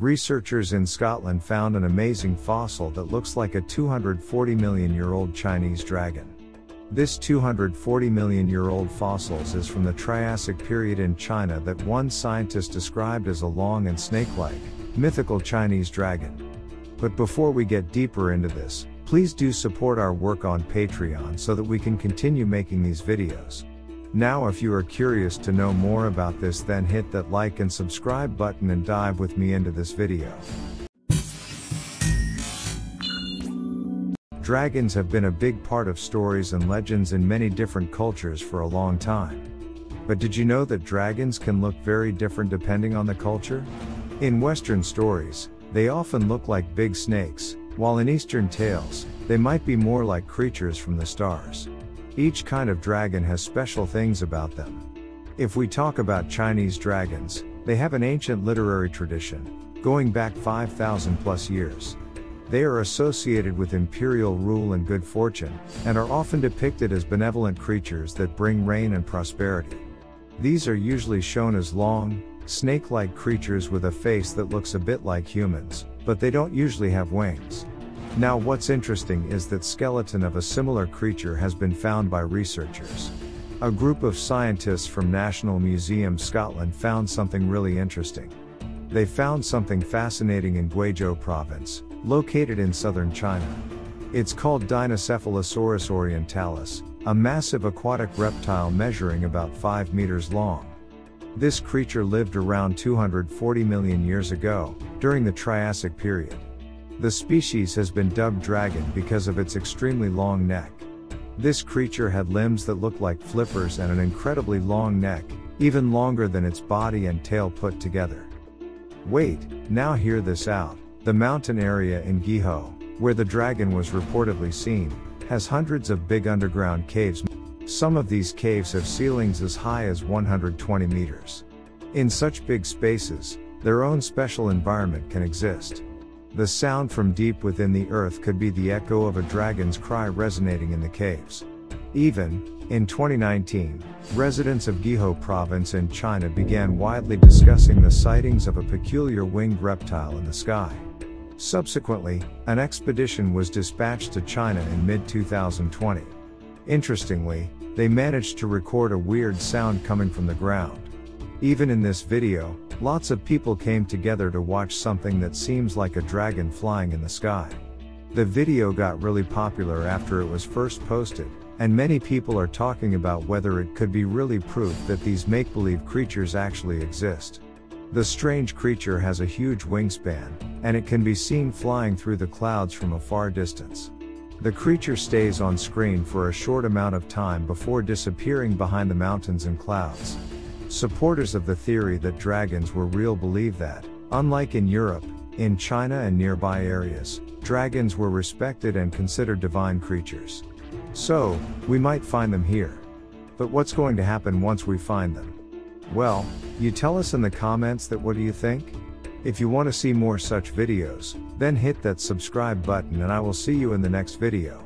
Researchers in Scotland found an amazing fossil that looks like a 240-million-year-old Chinese dragon. This 240-million-year-old fossil is from the Triassic period in China that one scientist described as a long and snake-like, mythical Chinese dragon. But before we get deeper into this, please do support our work on Patreon so that we can continue making these videos. Now if you are curious to know more about this, then hit that like and subscribe button and dive with me into this video. Dragons have been a big part of stories and legends in many different cultures for a long time. But did you know that dragons can look very different depending on the culture? In Western stories, they often look like big snakes, while in Eastern tales, they might be more like creatures from the stars. Each kind of dragon has special things about them. If we talk about Chinese dragons, they have an ancient literary tradition, going back 5,000 plus years. They are associated with imperial rule and good fortune, and are often depicted as benevolent creatures that bring rain and prosperity. These are usually shown as long, snake-like creatures with a face that looks a bit like humans, but they don't usually have wings. Now what's interesting is that skeleton of a similar creature has been found by researchers. A group of scientists from National Museum Scotland found something really interesting. They found something fascinating in Guizhou province, located in southern China. It's called Dinocephalosaurus orientalis, a massive aquatic reptile measuring about 5 meters long. This creature lived around 240 million years ago, during the Triassic period. The species has been dubbed dragon because of its extremely long neck. This creature had limbs that looked like flippers and an incredibly long neck, even longer than its body and tail put together. Wait, now hear this out. The mountain area in Guizhou, where the dragon was reportedly seen, has hundreds of big underground caves. Some of these caves have ceilings as high as 120 meters. In such big spaces, their own special environment can exist. The sound from deep within the earth could be the echo of a dragon's cry resonating in the caves. Even, in 2019, residents of Guizhou province in China began widely discussing the sightings of a peculiar winged reptile in the sky. Subsequently, an expedition was dispatched to China in mid-2020. Interestingly, they managed to record a weird sound coming from the ground. Even in this video, lots of people came together to watch something that seems like a dragon flying in the sky. The video got really popular after it was first posted, and many people are talking about whether it could be really proof that these make-believe creatures actually exist. The strange creature has a huge wingspan, and it can be seen flying through the clouds from a far distance. The creature stays on screen for a short amount of time before disappearing behind the mountains and clouds. Supporters of the theory that dragons were real believe that, unlike in Europe, in China and nearby areas, dragons were respected and considered divine creatures. So, we might find them here. But what's going to happen once we find them? Well, you tell us in the comments that what do you think? If you want to see more such videos, then hit that subscribe button and I will see you in the next video.